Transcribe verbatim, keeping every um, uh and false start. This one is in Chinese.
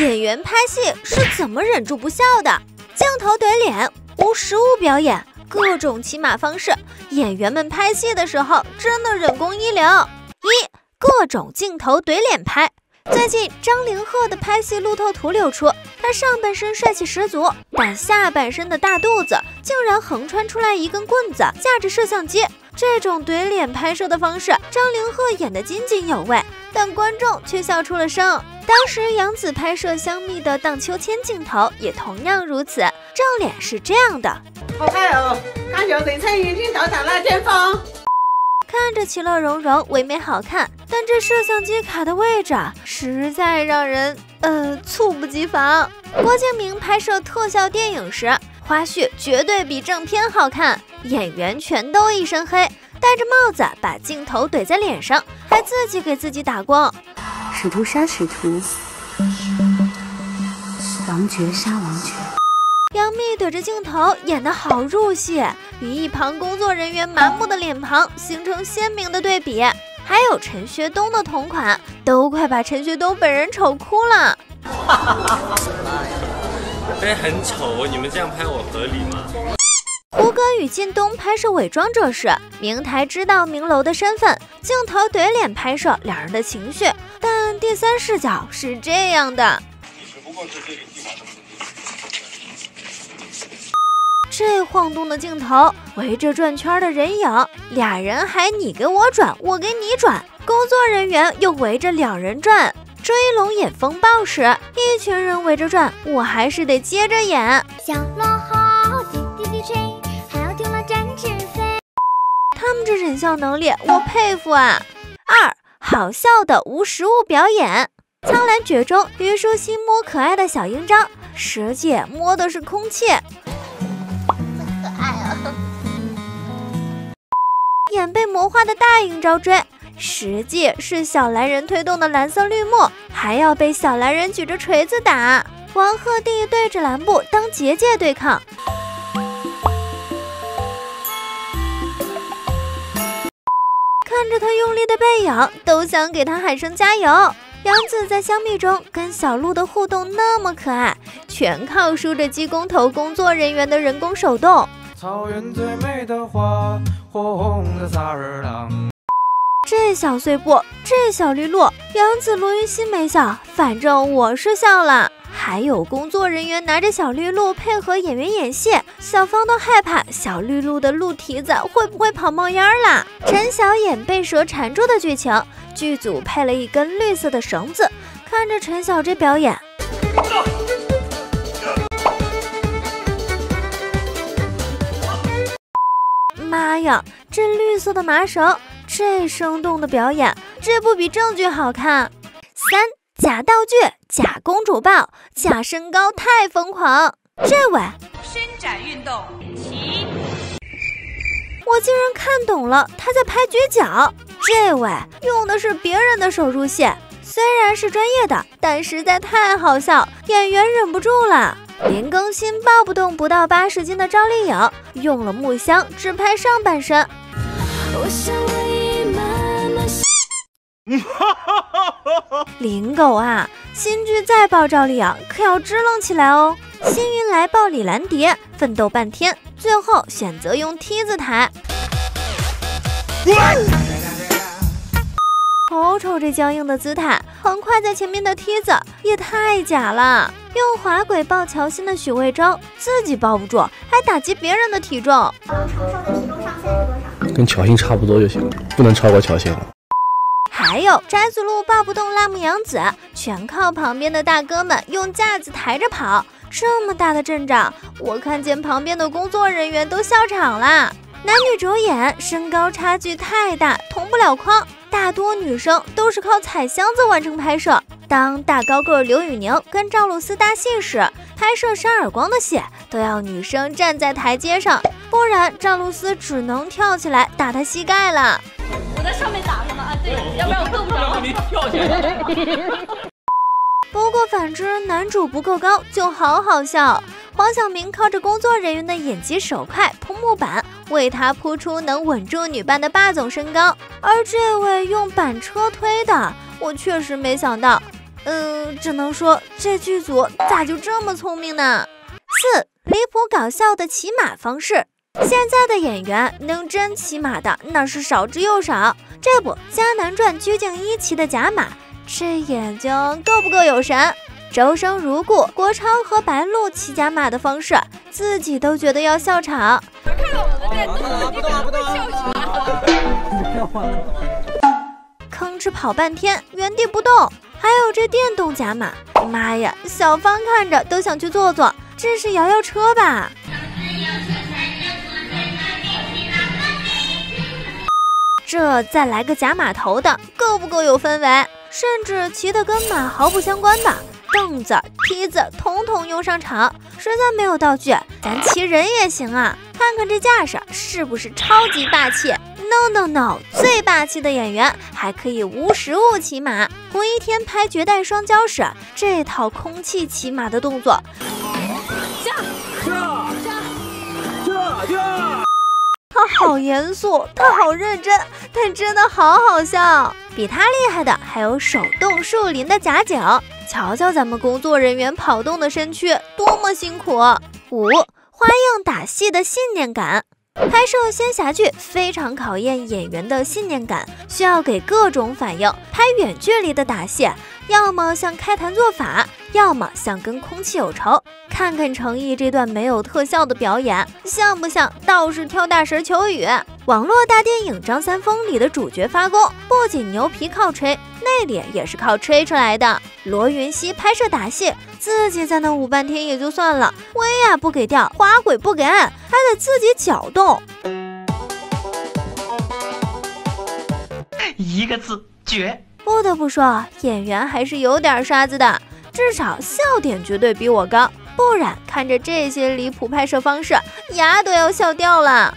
演员拍戏是怎么忍住不笑的？镜头怼脸，无实物表演，各种骑马方式，演员们拍戏的时候真的忍功一流。一、各种镜头怼脸拍。最近张凌赫的拍戏路透图流出，他上半身帅气十足，但下半身的大肚子竟然横穿出来一根棍子架着摄像机。这种怼脸拍摄的方式，张凌赫演得津津有味，但观众却笑出了声。当时杨紫拍摄香蜜的荡秋千镜头也同样如此，正脸是这样的：好嗨哦，看有林翠云晕倒打了巅峰，看着其乐融融，唯美好看，但这摄像机卡的位置实在让人呃猝不及防。郭敬明拍摄特效电影时，花絮绝对比正片好看，演员全都一身黑，戴着帽子把镜头怼在脸上，还自己给自己打光。使徒杀使徒，王爵杀王爵。杨幂怼着镜头演得好入戏，与一旁工作人员麻木的脸庞形成鲜明的对比。还有陈学冬的同款，都快把陈学冬本人丑哭了。真的很丑，你们这样拍我合理吗？胡歌与靳东拍摄《伪装者》时，明台知道明楼的身份，镜头怼脸拍摄两人的情绪，但第三视角是这样的。只不过是这个地方的这晃动的镜头，围着转圈的人影，俩人还你给我转，我给你转，工作人员又围着两人转。追龙演风暴时，一群人围着转，我还是得接着演。小落后，滴滴滴吹，还要丢了展翅飞。他们这忍笑能力，我佩服啊！二、好笑的无实物表演。《苍兰诀》中，虞书欣摸可爱的小鹰章，实际摸的是空气。真可爱啊！演被魔化的大鹰招追。实际是小蓝人推动的蓝色绿幕，还要被小蓝人举着锤子打。王鹤棣对着蓝布当结界对抗。看着他用力的背影，都想给他喊声加油。杨紫在香蜜中跟小鹿的互动那么可爱，全靠梳着鸡公头工作人员的人工手动。草原最美的花，火红的萨日朗。这小碎步，这小绿鹿，杨紫、罗云熙没笑，反正我是笑了。还有工作人员拿着小绿鹿配合演员演戏，小芳都害怕小绿鹿的鹿蹄子会不会跑冒烟啦。陈晓演被蛇缠住的剧情，剧组配了一根绿色的绳子，看着陈晓这表演，妈呀，这绿色的麻绳，这生动的表演，这不比正剧好看？三、假道具、假公主抱、假身高太疯狂。这位伸展运动，起！我竟然看懂了，他在拍绝脚。这位用的是别人的手入戏，虽然是专业的，但实在太好笑，演员忍不住了。林更新抱不动不到八十斤的赵丽颖，用了木箱只拍上半身。我想。林狗啊，新剧再抱赵丽颖可要支棱起来哦。辛云来抱李兰蝶奋斗半天，最后选择用梯子抬。瞅瞅这僵硬的姿态，横跨在前面的梯子也太假了。用滑轨抱乔欣的许魏洲，自己抱不住还打击别人的体重。呃、承受的体重上限是多少？跟乔欣差不多就行了，不能超过乔欣了。还有翟子路抱不动辣目洋子，全靠旁边的大哥们用架子抬着跑。这么大的阵仗，我看见旁边的工作人员都笑场了。男女主演身高差距太大，同不了框，大多女生都是靠踩箱子完成拍摄。当大高个刘宇宁跟赵露思搭戏时，拍摄扇耳光的戏都要女生站在台阶上，不然赵露思只能跳起来打他膝盖了。我在上面打什么啊？对，要不然我够不着你跳起来。不过反之，男主不够高就好好笑。黄晓明靠着工作人员的眼疾手快铺木板，为他铺出能稳住女伴的霸总身高。而这位用板车推的，我确实没想到。嗯、呃，只能说这剧组咋就这么聪明呢？四，离谱搞笑的骑马方式。现在的演员能真骑马的那是少之又少。这不，《迦南传》鞠婧祎骑的假马，这眼睛够不够有神？周生如故、国超和白鹿骑假马的方式，自己都觉得要笑场。看看我们的，你敢不敢笑场？吭哧跑半天，原地不动。还有这电动假马，妈呀，小芳看着都想去坐坐。这是摇摇车吧？这再来个假马头的，够不够有氛围？甚至骑的跟马毫不相关的，凳子、梯子统统用上场。实在没有道具，咱骑人也行啊！看看这架势，是不是超级霸气 ？No No No， 最霸气的演员还可以无实物骑马。胡一天拍《绝代双骄》时，这套空气骑马的动作，驾驾驾驾。他好严肃，他好认真，但真的好好笑。比他厉害的还有手动树林的假景，瞧瞧咱们工作人员跑动的身躯多么辛苦。五，花样打戏的信念感。拍摄仙侠剧非常考验演员的信念感，需要给各种反应。拍远距离的打戏，要么像开坛做法，要么像跟空气有仇。看看程毅这段没有特效的表演，像不像道士跳大神求雨？网络大电影《张三丰》里的主角发功，不仅牛皮靠吹，内里也是靠吹出来的。罗云熙拍摄打戏，自己在那舞半天也就算了，威亚不给掉，滑轨不给按，还得自己搅动。一个字，绝。不得不说，演员还是有点刷子的，至少笑点绝对比我高，不然看着这些离谱拍摄方式，牙都要笑掉了。